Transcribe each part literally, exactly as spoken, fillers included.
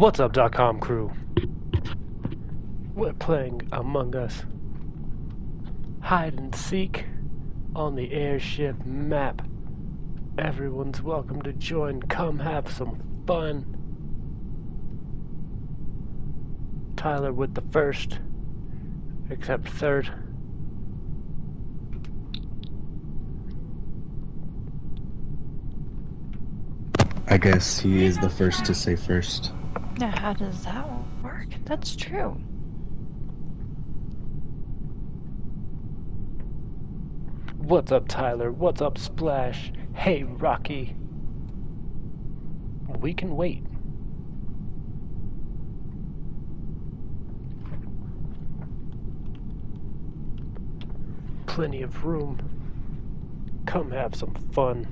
What's up, dot com crew? We're playing Among Us. Hide and seek on the airship map. Everyone's welcome to join. Come have some fun. Tyler with the first, except third. I guess he is the first to say first. Now how does that work? That's true. What's up, Tyler? What's up, Splash? Hey, Rocky. We can wait. Plenty of room. Come have some fun.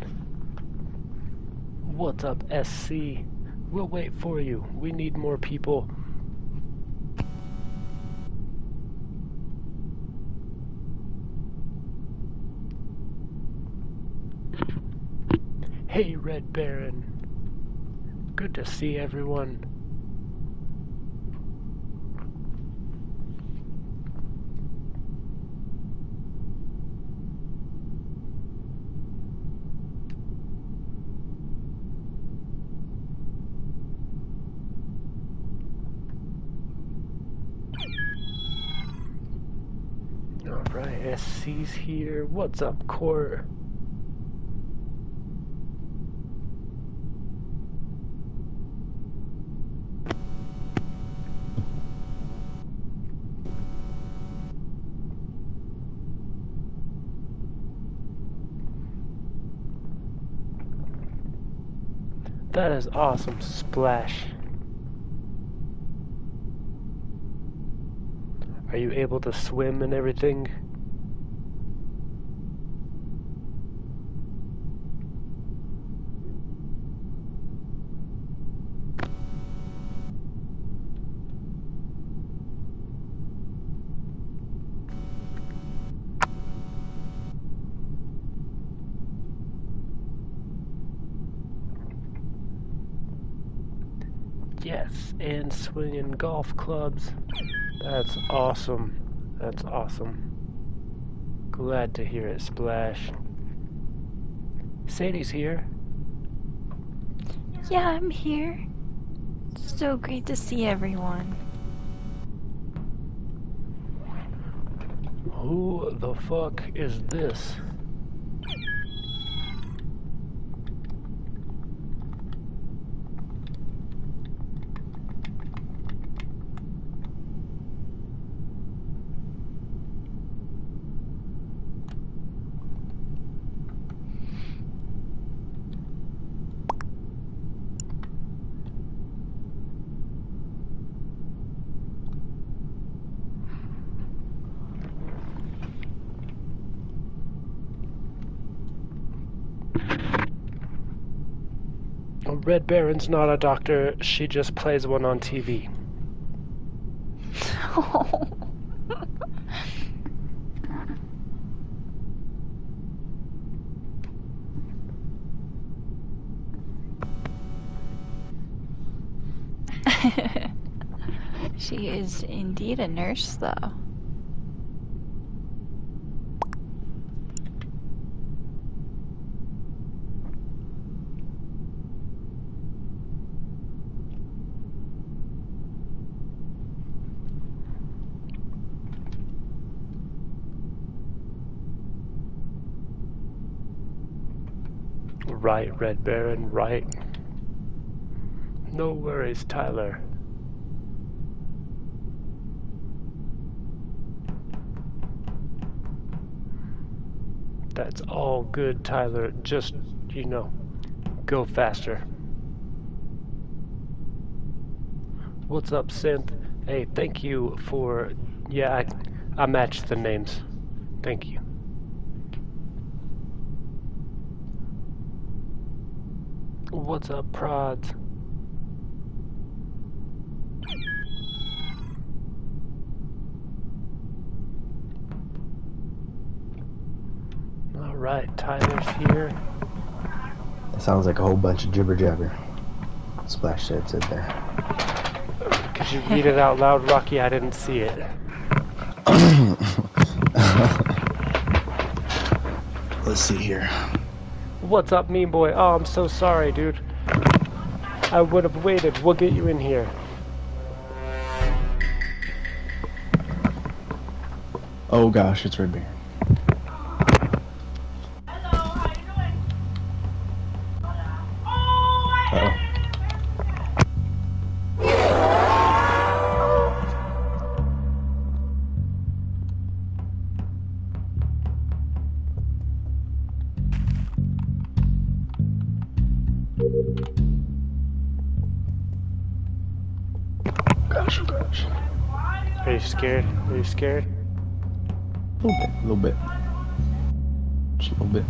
What's up, S C? We'll wait for you. We need more people. Hey, Red Baron. Good to see everyone. S C's here. What's up, Core? That is awesome, Splash. Are you able to swim and everything? Yes, and swinging golf clubs. That's awesome. That's awesome. Glad to hear it, Splash. Sadie's here. Yeah, I'm here. So great to see everyone. Who the fuck is this? Red Baron's not a doctor, she just plays one on T V. Oh. She is indeed a nurse, though. Right, Red Baron, right. No worries, Tyler. That's all good, Tyler. Just, you know, go faster. What's up, Synth? Hey, thank you for... Yeah, I, I matched the names. Thank you. What's up, Prods? Alright, Tyler's here. That sounds like a whole bunch of jibber jabber. Splash said there. Could you read it out loud, Rocky? I didn't see it. Let's see here. What's up, mean boy? Oh, I'm so sorry, dude. I would have waited. We'll get you in here. Oh gosh, it's Red Baron. Scared? Are you scared? A little bit, a little bit. Just a little bit.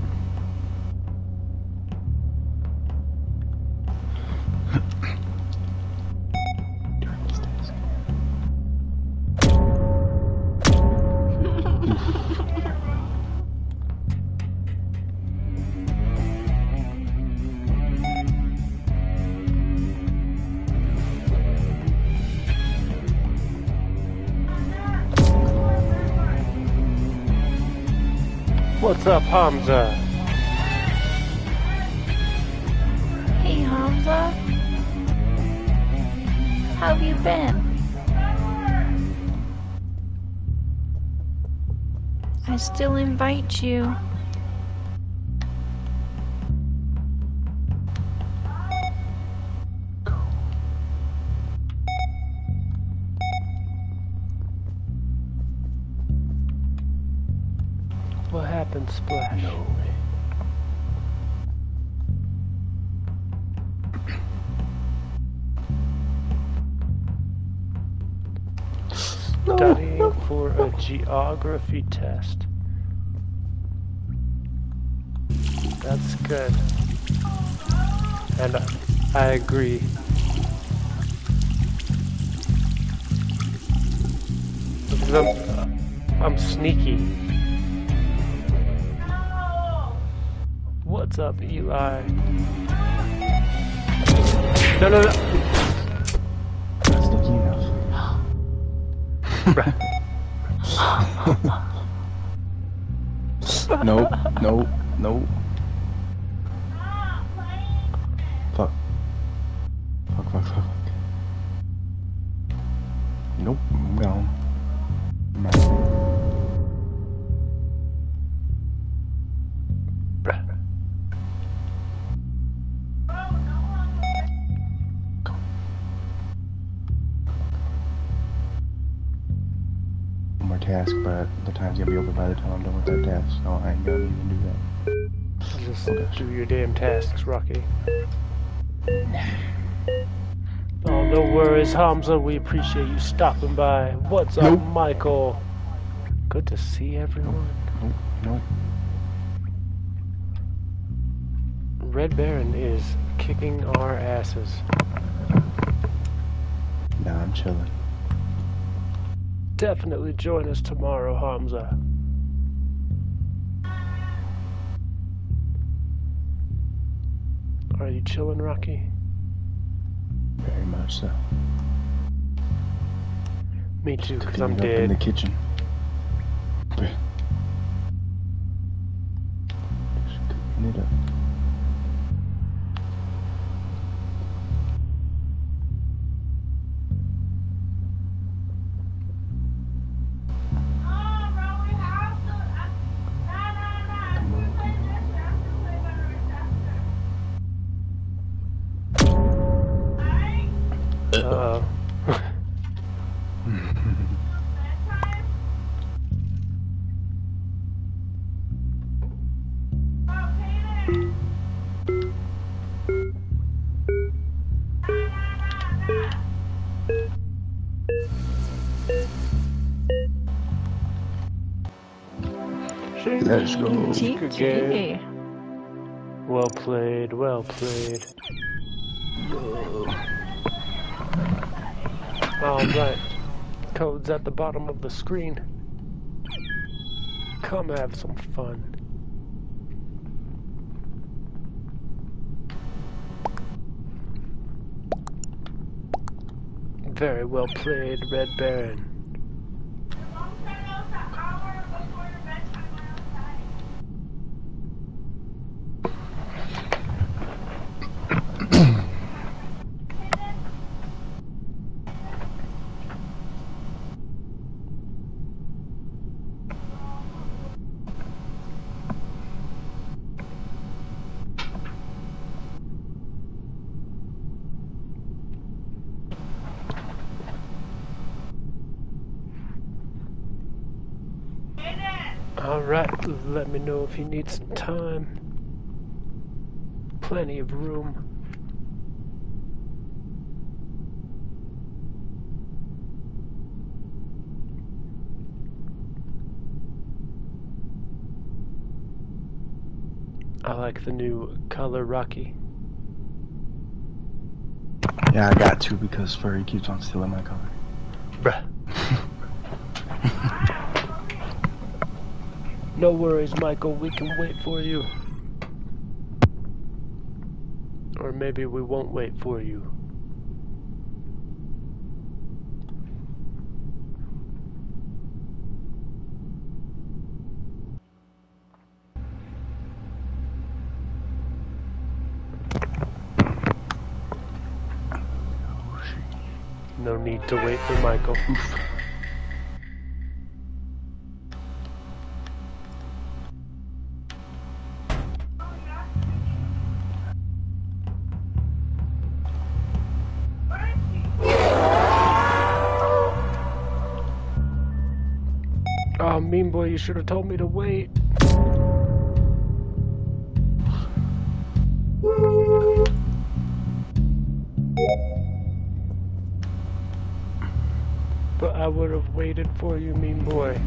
What's up, Hamza? Hey, Hamza. How have you been? I still invite you. Splash. No way. Studying no, no, for no. a geography test. That's good. And I, I agree. Because I'm, I'm sneaky. What's up, Eli? No, no, no. That's the key. Nope, nope, nope. Fuck. Fuck, fuck, fuck, fuck. Nope, I'm gone. Task, but the time's gonna be over by the time I'm done with that task, so I ain't gonna even do that. Just oh, do your damn tasks, Rocky. Oh, no worries, Hamza. We appreciate you stopping by. What's nope. up, Michael? Good to see everyone. Nope, nope. nope. Red Baron is kicking our asses. Nah, I'm chilling. Definitely join us tomorrow, Hamza. Are you chilling, Rocky? Very much so. Me too, because I'm dead. In the kitchen. Just cooking it up. Let's go. G G. Well played, well played. Alright. Code's at the bottom of the screen. Come have some fun. Very well played, Red Baron. Alright, let me know if you need some time. Plenty of room. I like the new color Rocky. Yeah, I got two because Furry keeps on stealing my color. Bruh. No worries, Michael, we can wait for you. Or maybe we won't wait for you. No need to wait for Michael. Mean boy, you should have told me to wait. But I would have waited for you, mean boy.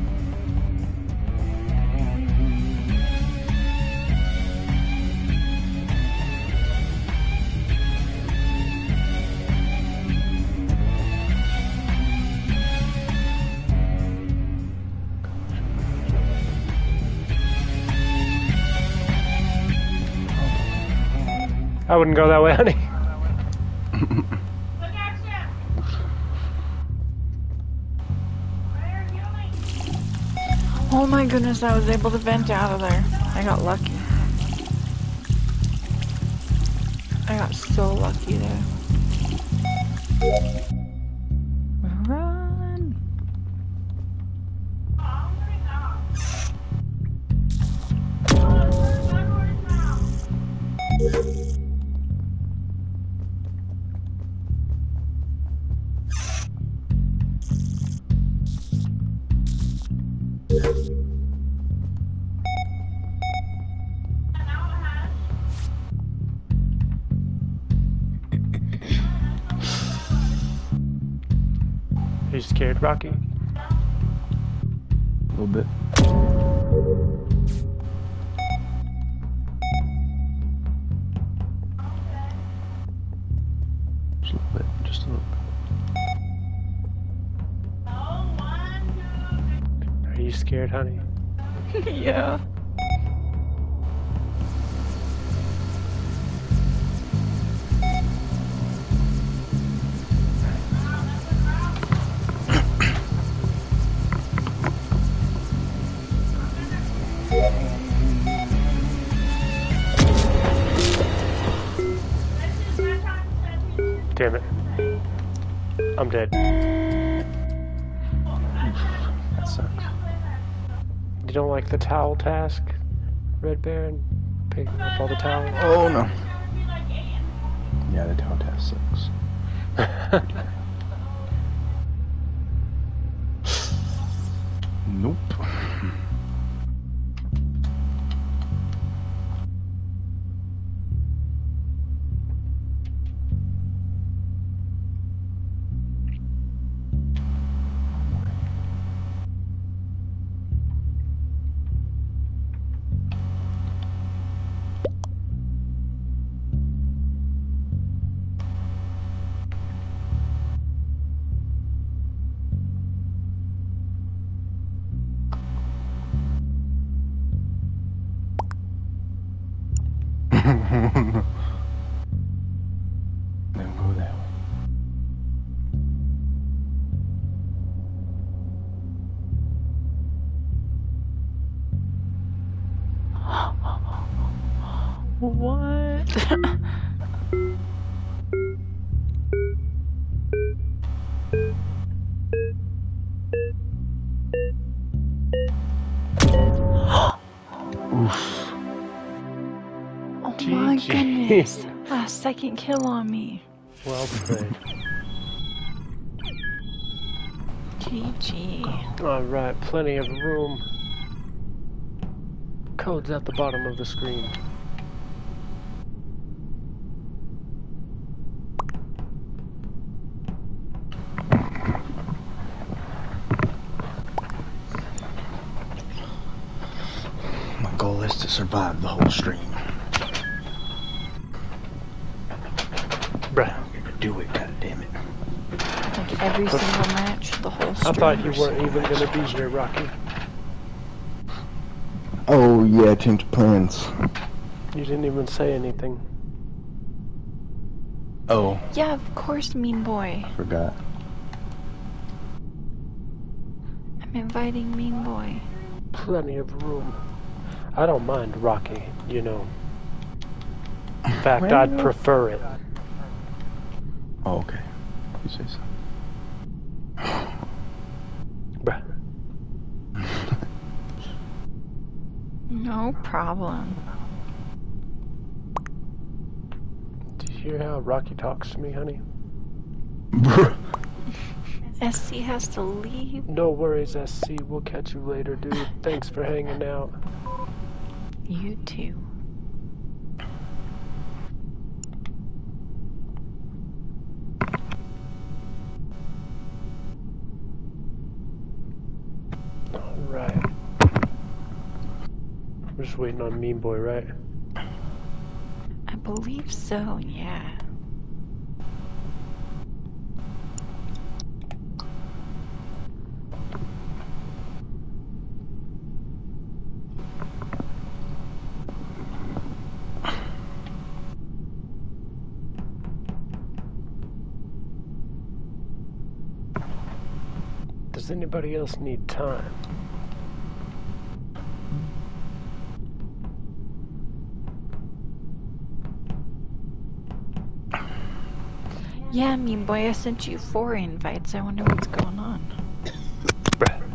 I wouldn't go that way, honey. Look at you. Where are you going? Oh my goodness, I was able to vent out of there. I got lucky. I got so lucky there. Run! Are you scared, Rocky? A little bit. Just a little bit, just a little bit. Are you scared, honey? Yeah. Damn it. I'm dead. That sucks. You don't like the towel task, Red Baron? Picking up all the towels? Oh no. Yeah, the towel task sucks. Nope. Now go that way. What? Oof. Oh G my goodness. Last second kill on me. Well played. G G. Alright, plenty of room. Code's at the bottom of the screen. My goal is to survive the whole stream. Bruh, I'm gonna do it, goddammit. Like every single match, the whole stream. I thought you weren't even gonna be here, Rocky. Oh yeah, change plans. You didn't even say anything. Oh. Yeah, of course, mean boy. I forgot. I'm inviting mean boy. Plenty of room. I don't mind Rocky, you know. In fact, well, I'd prefer it. Oh, okay. You say so. Bruh. No problem. Do you hear how Rocky talks to me, honey? S C has to leave. No worries, S C. We'll catch you later, dude. Thanks for hanging out. You too. Alright. We're just waiting on Mean Boy, right? I believe so, yeah. Does anybody else need time? Yeah, mean boy, I sent you four invites. I wonder what's going on. Bruh.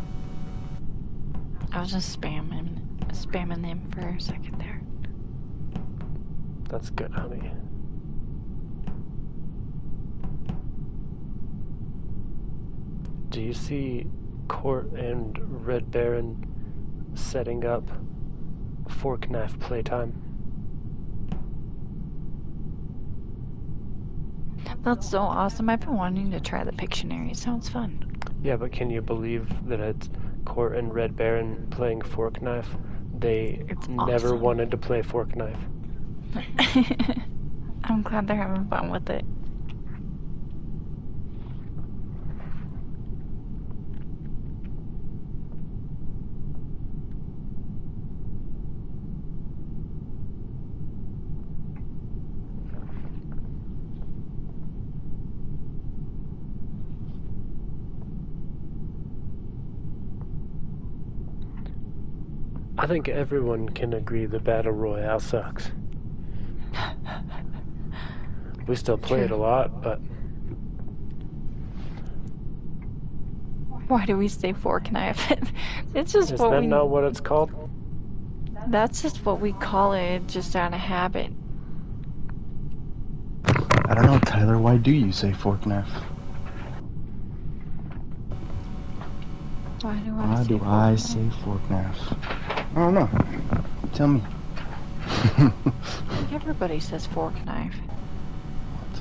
I was just spamming, spamming them for a second there. That's good, honey. Do you see Court and Red Baron setting up Fork Knife playtime? That's so awesome. I've been wanting to try the Pictionary. It sounds fun. Yeah, but can you believe that it's Court and Red Baron playing Fork Knife? They it's never awesome. wanted to play Fork Knife. I'm glad they're having fun with it. I think everyone can agree the Battle Royale sucks. We still play True. it a lot, but... Why do we say Fork Knife? It's just Is what that we... not what it's called? That's just what we call it, just out of habit. I don't know, Tyler, why do you say Fork Knife? Why do I, why say, do fork I say Fork Knife? I don't know. Tell me. I think everybody says fork knife.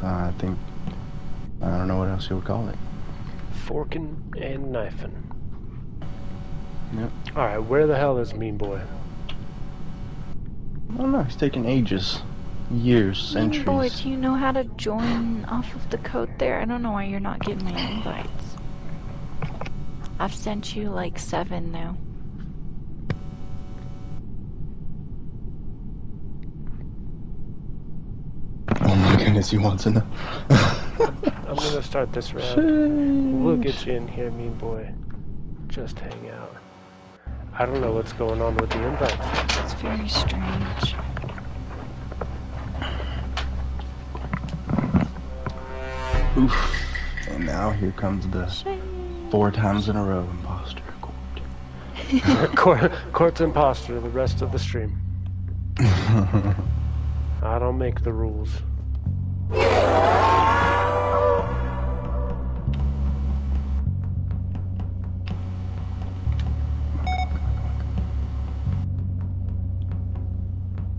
Uh, I think... I don't know what else you would call it. Forking and knifing. Yep. Alright, where the hell is Mean Boy? I don't know. He's taking ages. Years. Centuries. Mean Boy, do you know how to join off of the code there? I don't know why you're not getting my invites. I've sent you like seven now. As he wants to know. I'm gonna start this round. Sheesh. We'll get you in here, mean boy. Just hang out. I don't know what's going on with the invites. It's very strange. Oof. And now here comes the four times in a row imposter court. court court's imposter the rest of the stream. I don't make the rules. I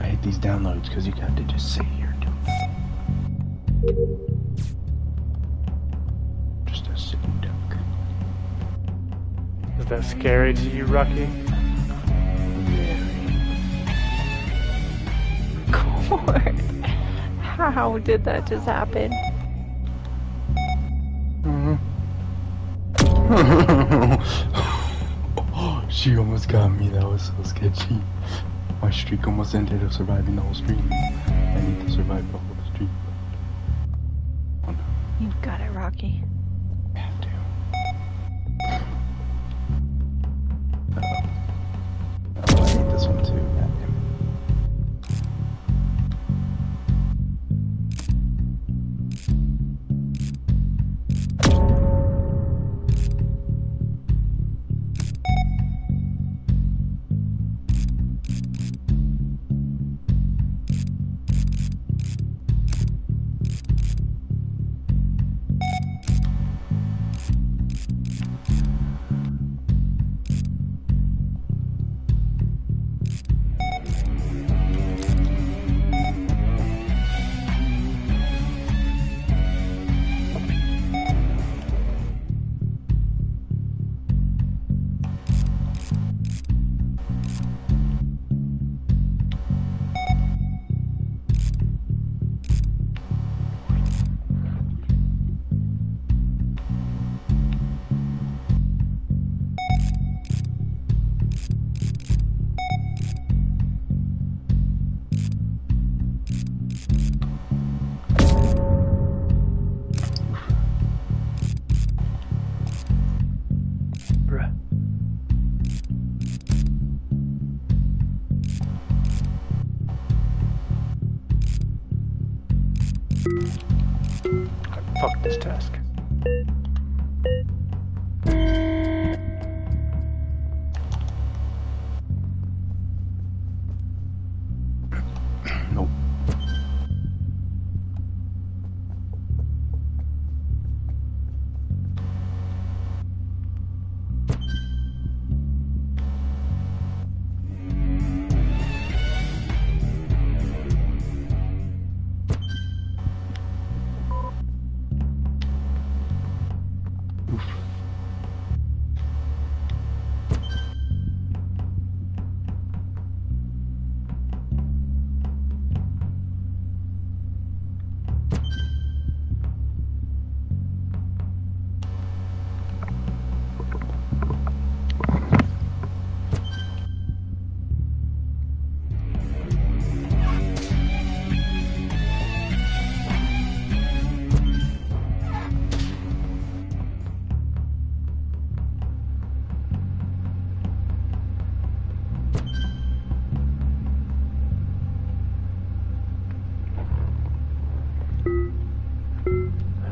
hate these downloads because you got to just sit here and do it. Just a sitting duck. Is that scary to you, Rocky? Yeah. Court. How did that just happen? Mm-hmm. She almost got me. That was so sketchy. My streak almost ended up surviving the whole stream. I need to survive the whole stream. Oh, no. You got it, Rocky. I have to. Uh oh. Oh, I need this one too. God damn it.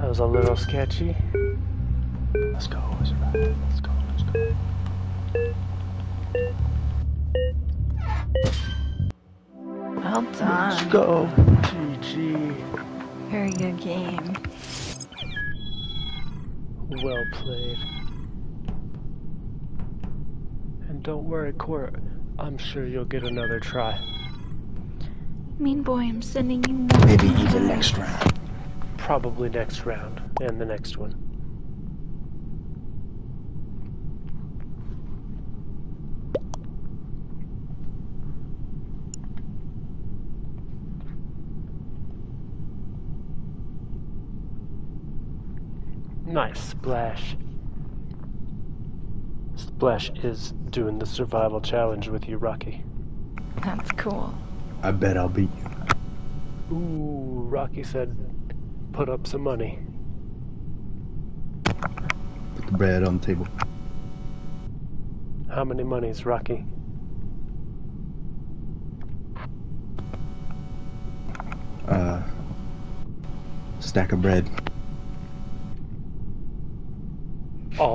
Was a little sketchy. Let's go, let's go, let's go, let's go. Well done. Let's go. G G. Very good game. Well played. And don't worry, Court. I'm sure you'll get another try. Mean boy, I'm sending you more. Maybe even next round. Probably next round, and the next one. Nice splash. Splash is doing the survival challenge with you, Rocky. That's cool. I bet I'll beat you. Ooh, Rocky said put up some money. Put the bread on the table. How many monies, Rocky? Uh, stack of bread.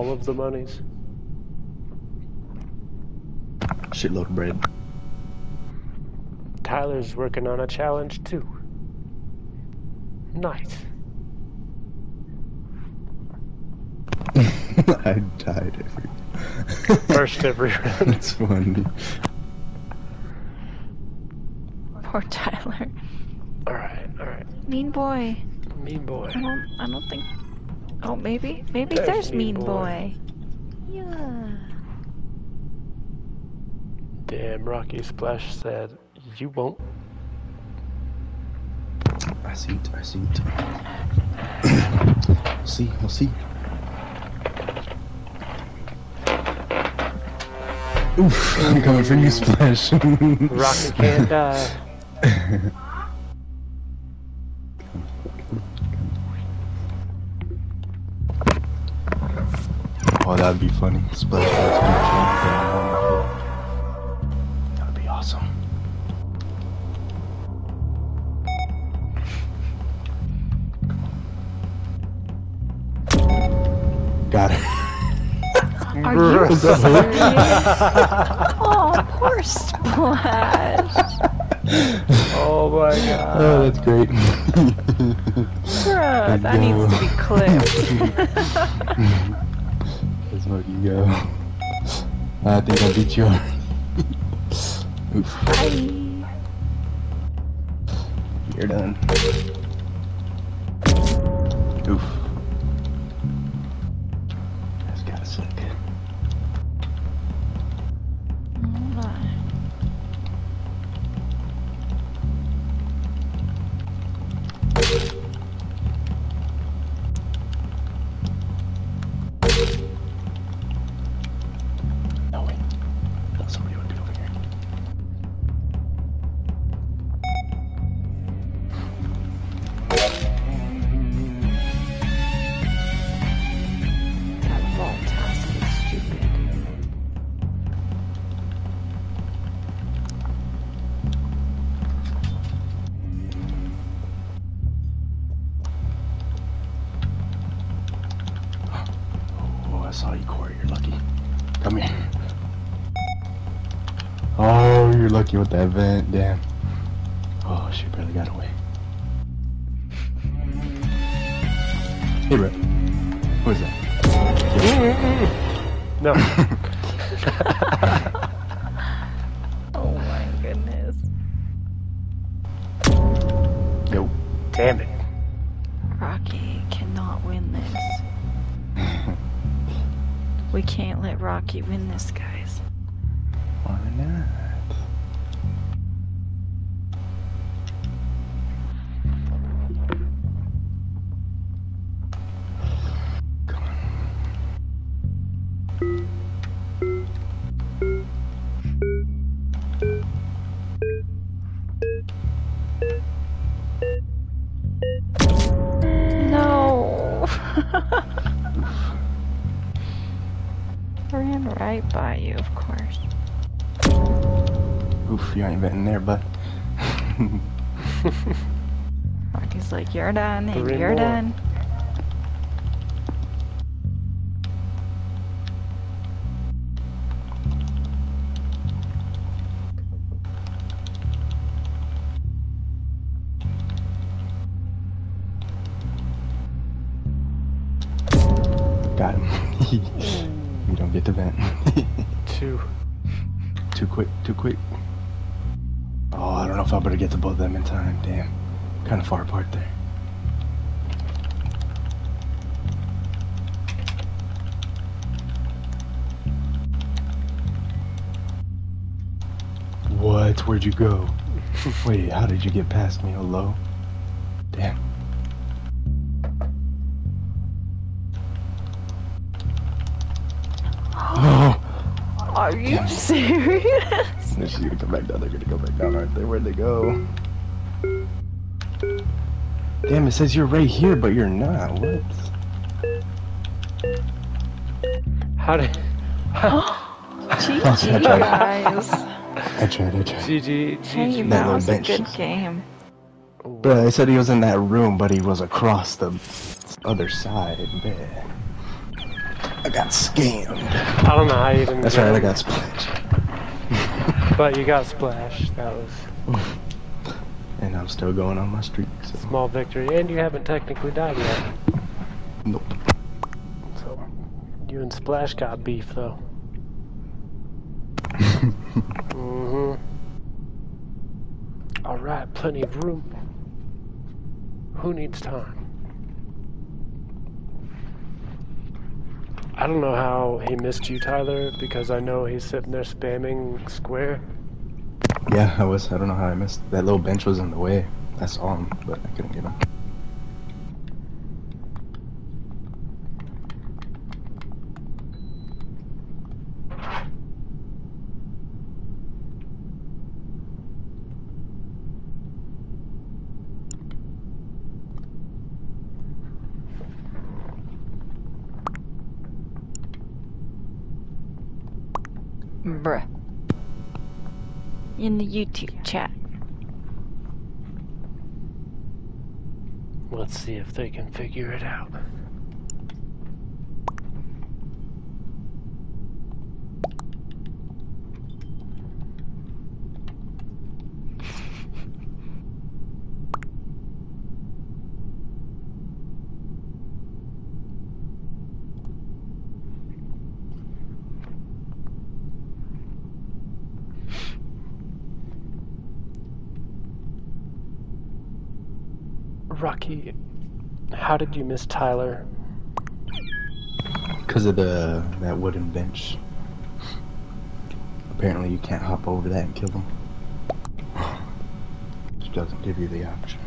all of the monies? Shitload of bread. Tyler's working on a challenge too. Nice. I died every first every round. That's funny. Poor Tyler. Alright, alright. Mean boy. Mean boy. I don't I don't think Oh maybe maybe there's, there's mean boy. boy. Yeah. Damn, Rocky Splash said you won't. I see it, I see it. I'll see, I'll see. Oof, I'm coming for you, Splash. Rocket can't die. Oh, that'd be funny. Splash can't die. That'd be awesome. Got it. Are you serious? Oh, poor Splash. Oh my god. Oh, that's great. Bruh, that go. needs to be clipped. That's where you go. I think I beat you already. Oof. Bye. You're done. Oof. That's gotta suck. With that vent, damn. Oh, she barely got away. Hey, Rip. What is that? No. Oh my goodness. Nope. Damn it. Rocky cannot win this. We can't let Rocky win this, guys. Why not? Like you're done, and Three you're more. done. Got him. We don't get to vent. Too. Too quick. Too quick. Oh, I don't know if I better get to both of them in time. Damn. Kind of far apart there. What? Where'd you go? Wait, how did you get past me? Hello? Damn. Oh. Are you Damn. serious? She's gonna come back down. They're gonna go back down, aren't they? Where'd they go? Damn, it says you're right here, but you're not. What? How did... G G, guys. I tried, I tried. G G, G G. That was a good game. Bruh, I said he was in that room, but he was across the other side. Man. I got scammed. I don't know how you didn't. That's right, I got splashed. But you got splashed. That was. And I'm still going on my streak. So. Small victory, and you haven't technically died yet. Nope. So you and Splash got beef, though. Mhm. All right, plenty of room. Who needs time? I don't know how he missed you, Tyler, because I know he's sitting there spamming square. Yeah, I was. I don't know how I missed. That little bench was in the way. I saw him, but I couldn't get him. Bruh. In the YouTube chat. Let's see if they can figure it out. Rocky, how did you miss Tyler? Because of the that wooden bench. Apparently you can't hop over that and kill him. It doesn't give you the option.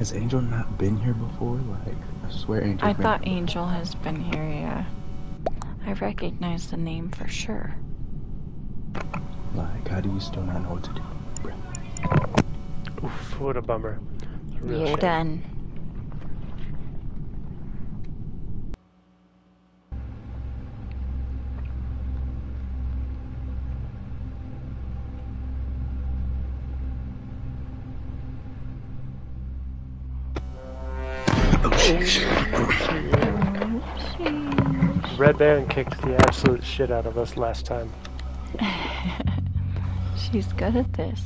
Has Angel not been here before? Like, I swear Angel. I thought before. Angel has been here, yeah. I recognize the name for sure. Like, how do you still not know what to do? Oof, what a bummer. Really You're shame. Done. Red Baron kicked the absolute shit out of us last time. She's good at this.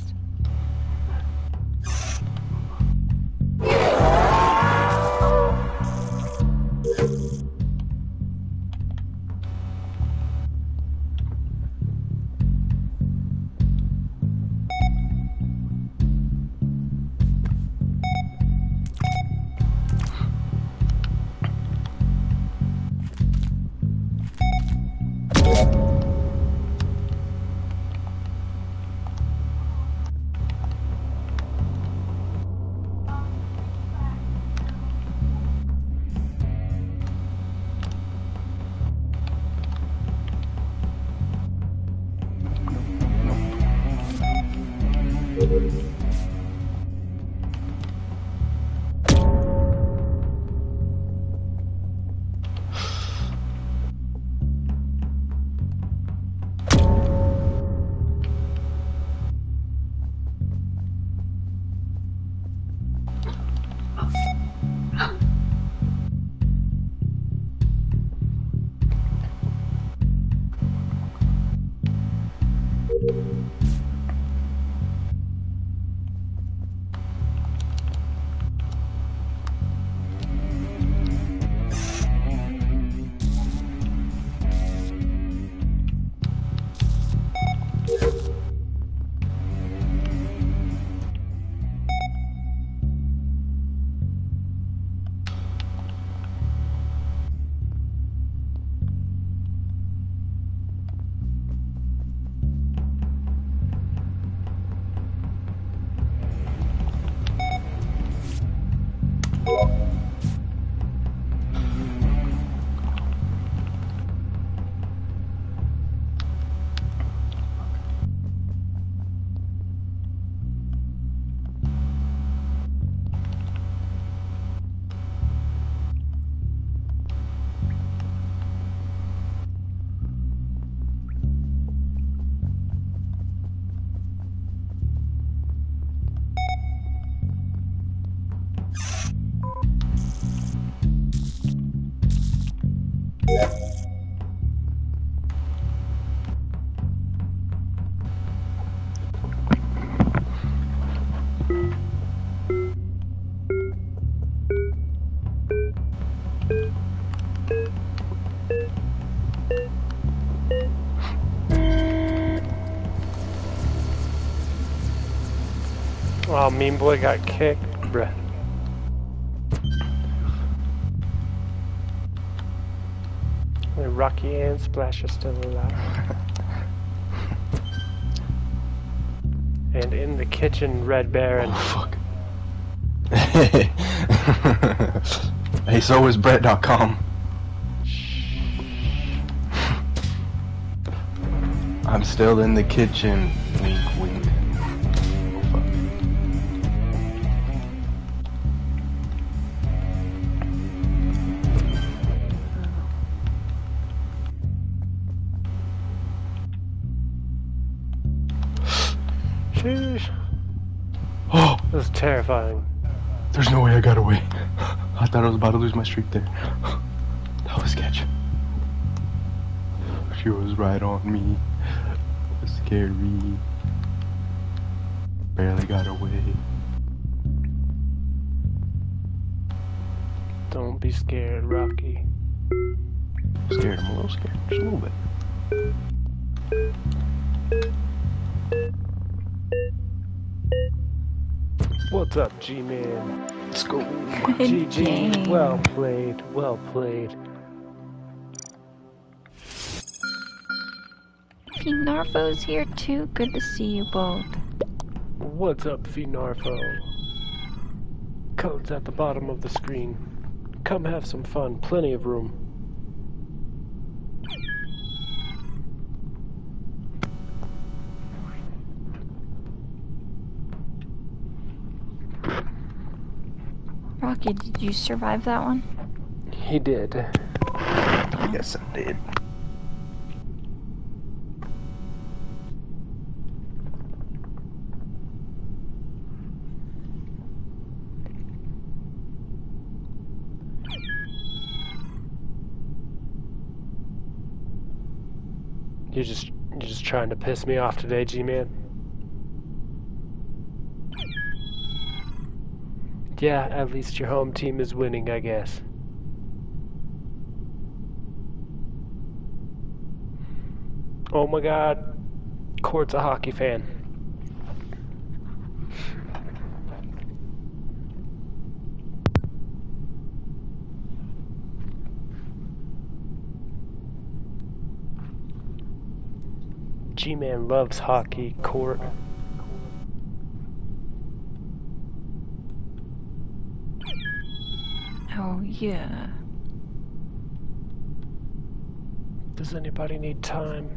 Oh, mean boy got kicked, bruh. And Rocky and Splash are still alive. And in the kitchen, Red Baron. Oh, fuck. Hey, so is Brett dot com. I'm still in the kitchen. Wink, wink. Terrifying. There's no way I got away. I thought I was about to lose my streak there. That was sketch. She was right on me. It was scary. Barely got away. Don't be scared, Rocky. I'm scared. I'm a little scared. Just a little bit. What's up, G-Man? Let's go. G G. Well played. Well played. Finarfo's here too. Good to see you both. What's up, Finarfo? Code's at the bottom of the screen. Come have some fun. Plenty of room. Rocky, did you survive that one? He did. Yes, I did. You're just, you're just trying to piss me off today, G-Man. Yeah, at least your home team is winning, I guess. Oh my god, Court's a hockey fan. G-Man loves hockey, Court. Oh, yeah. Does anybody need time?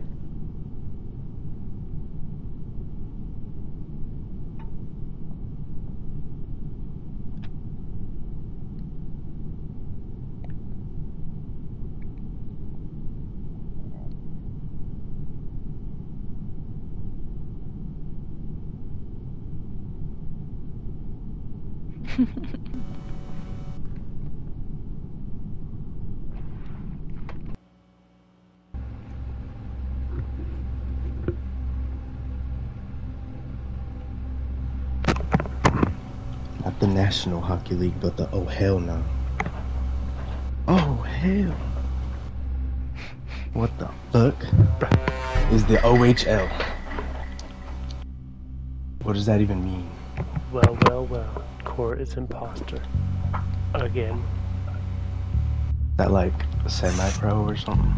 The National Hockey League, but the O H L now. Oh hell! What the fuck is the O H L? What does that even mean? Well, well, well. Court is imposter again. That like a semi-pro or something?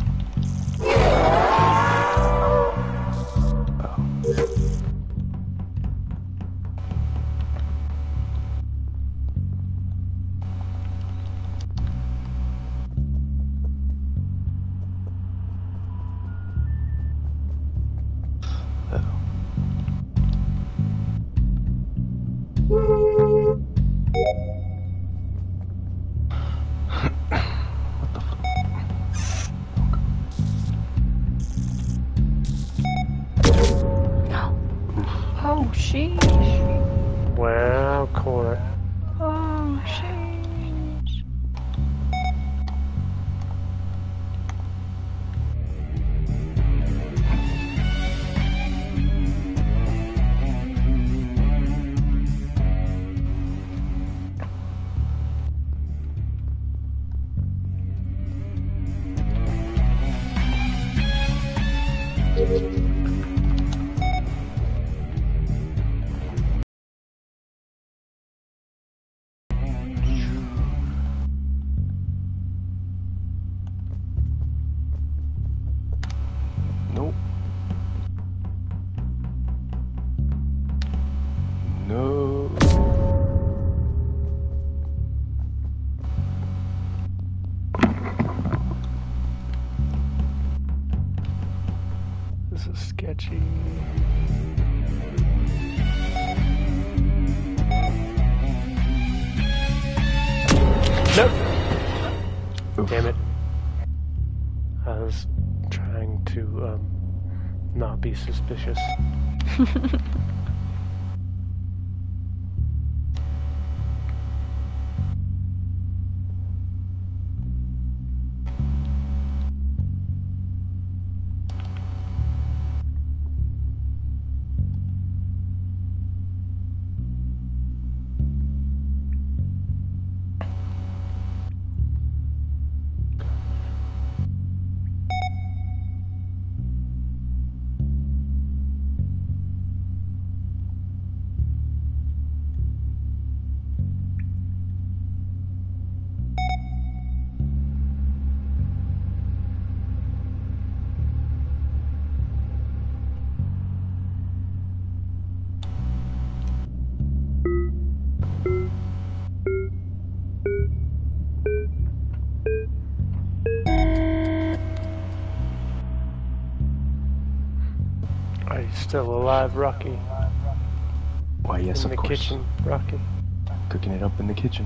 Oh. sketchy. Nope. Oof. Damn it. I was trying to um, not be suspicious. Still alive, Rocky. Why, yes, of course. In the kitchen, Rocky. Cooking it up in the kitchen.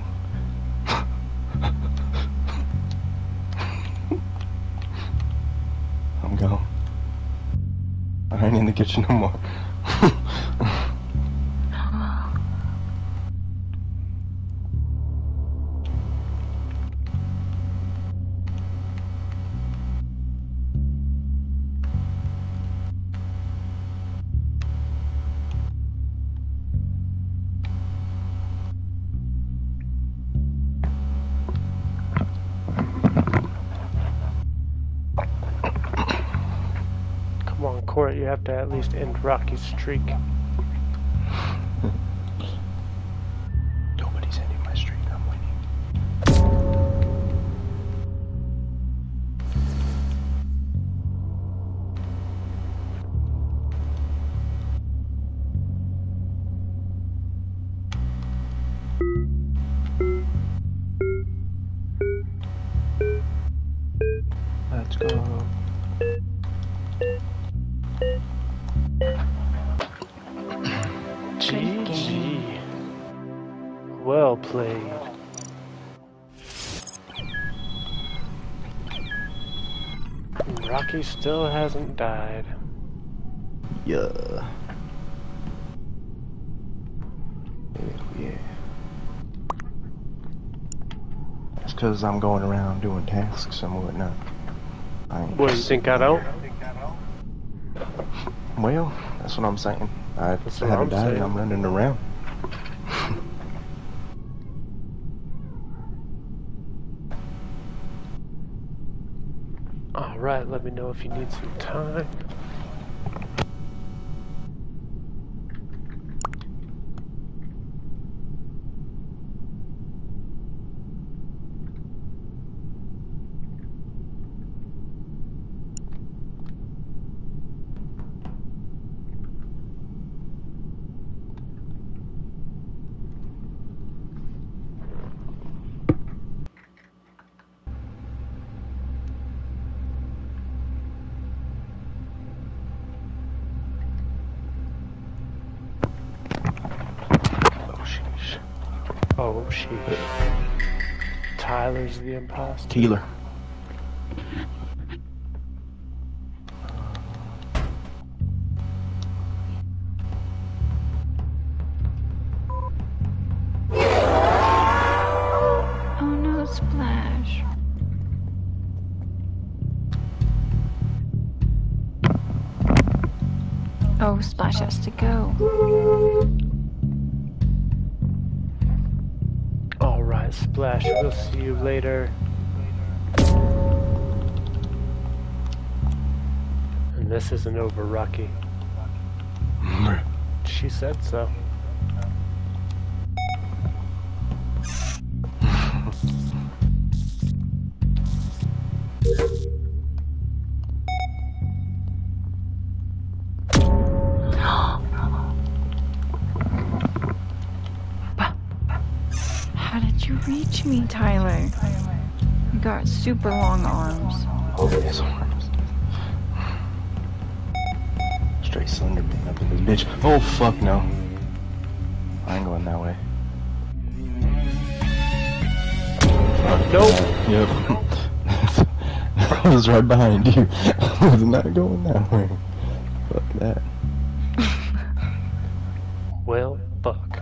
I'm gone. I ain't in the kitchen no more. You have to at least end Rocky's streak. Nobody's ending my streak. I'm winning. Let's go. G G. Well played. Rocky still hasn't died. Yeah. Yeah. It's because I'm going around doing tasks and whatnot. What, you think I don't? Well, that's what I'm saying. I that's haven't died and I'm running around. Alright, let me know if you need some time. Oh, shit. Tyler's the imposter. Keeler. Oh no, splash. Oh, splash has to go. Splash, we'll see you later. And this isn't over, Rocky. She said so. Reach me, Tyler. You got super long arms. Oh, his arms. Straight cylinder up in this bitch. Oh fuck no. I ain't going that way. Fuck. Nope. Yep. I was right behind you. I was not going that way. Fuck that. Well, fuck.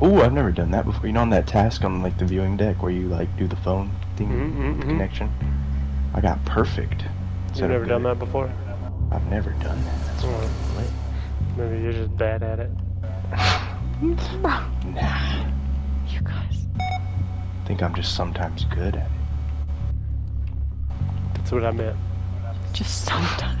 Ooh, I've never done that before. You know, on that task on like the viewing deck where you like do the phone thing mm-hmm, connection. Mm-hmm. I got perfect. You've never done that before? I've never done that. That's oh. What maybe you're just bad at it. Nah. You guys. I think I'm just sometimes good at it. That's what I meant. Just sometimes.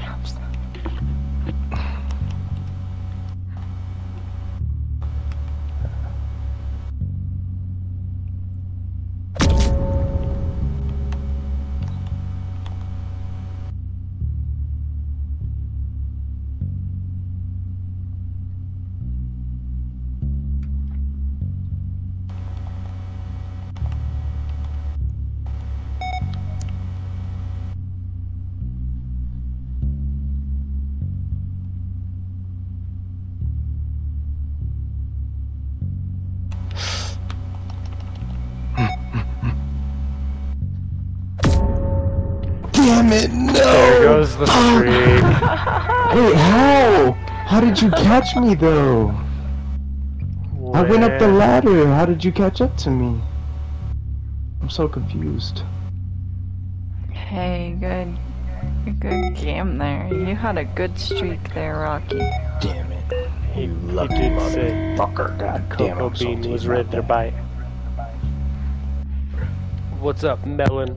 It, no! There goes the streak. Wait, how? How did you catch me though? When? I went up the ladder. How did you catch up to me? I'm so confused. Hey, good, good game there. You had a good streak there, Rocky. Damn it! You lucky motherfucker. God damn it! Cocoa Bean was ready to bite. What's up, Melon?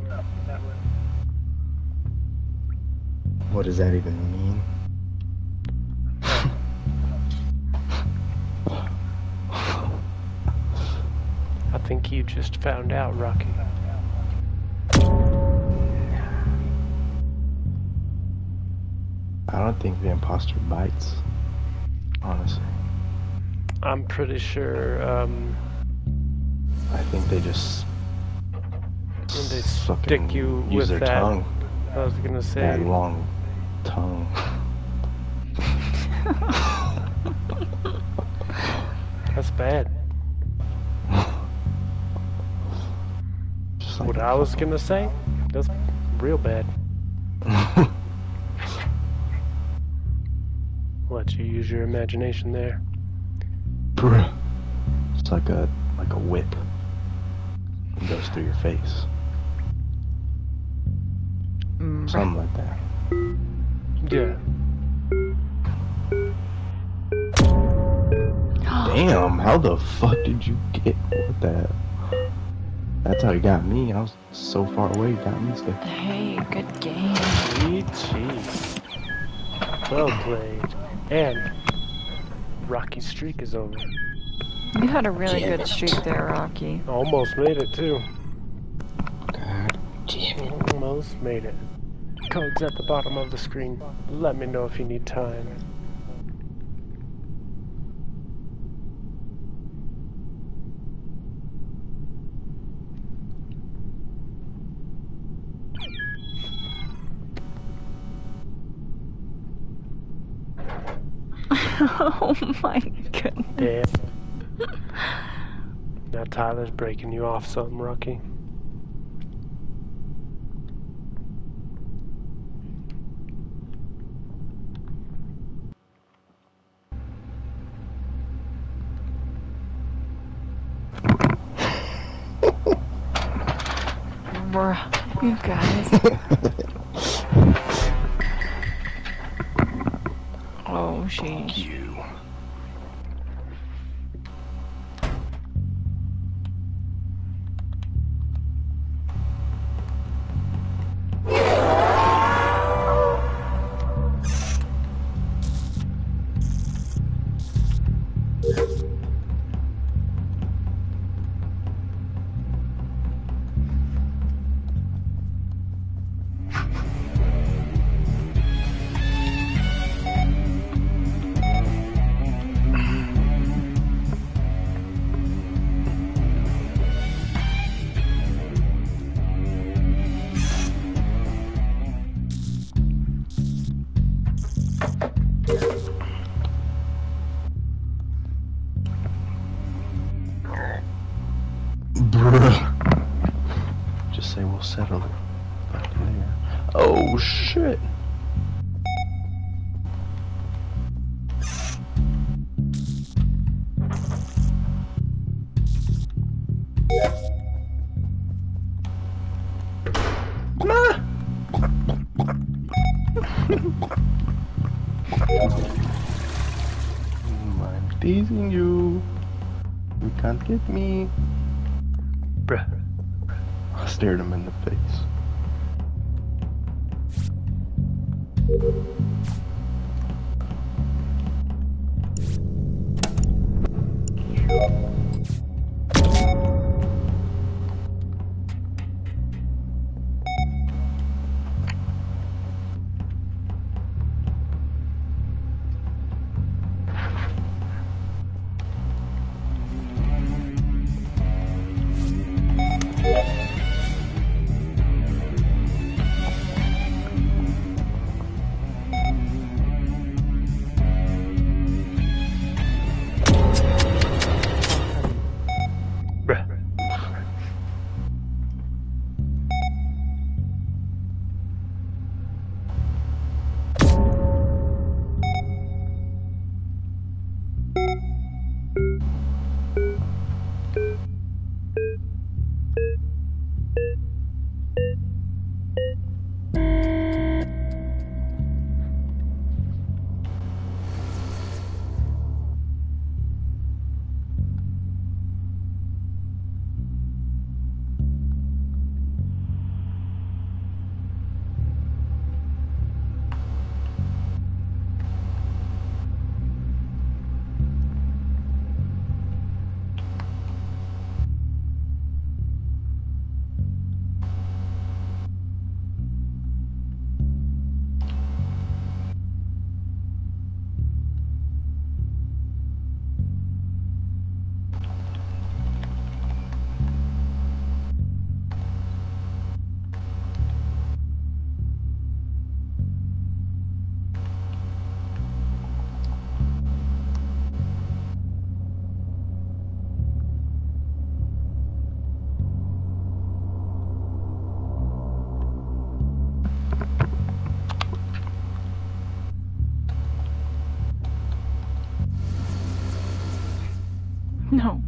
What does that even mean? I think you just found out, Rocky. I don't think the imposter bites, honestly. I'm pretty sure, um... I think they just... When they stick you with that... Tongue. I was gonna say... That long... tongue. That's bad. Just like what I was gonna say? That's real bad. Let you use your imagination there. Bruh. It's like a like a whip. It goes through your face. Mm. Something like that. Yeah. Damn, how the fuck did you get with that? That's how you got me. I was so far away, you got me still. Hey, good game. Jeez. Well played. And Rocky's streak is over. You had a really damn good streak there, Rocky. Almost made it too. God damn it. Almost made it. Code's at the bottom of the screen. Let me know if you need time. Oh my goodness. Damn. Now Tyler's breaking you off something, Rocky. You guys. Oh, sheesh. You. Just say we'll settle it back in there. Oh shit! I'm teasing you. You can't get me. Bruh. I stared him in the No.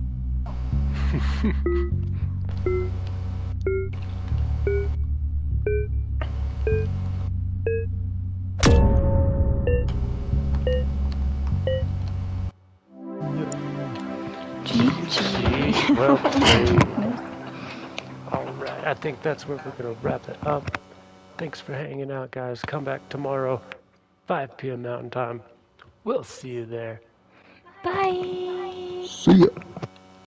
G G. Well, alright, I think that's where we're going to wrap it up. Thanks for hanging out, guys. Come back tomorrow, five P M Mountain Time. We'll see you there. Bye. See ya.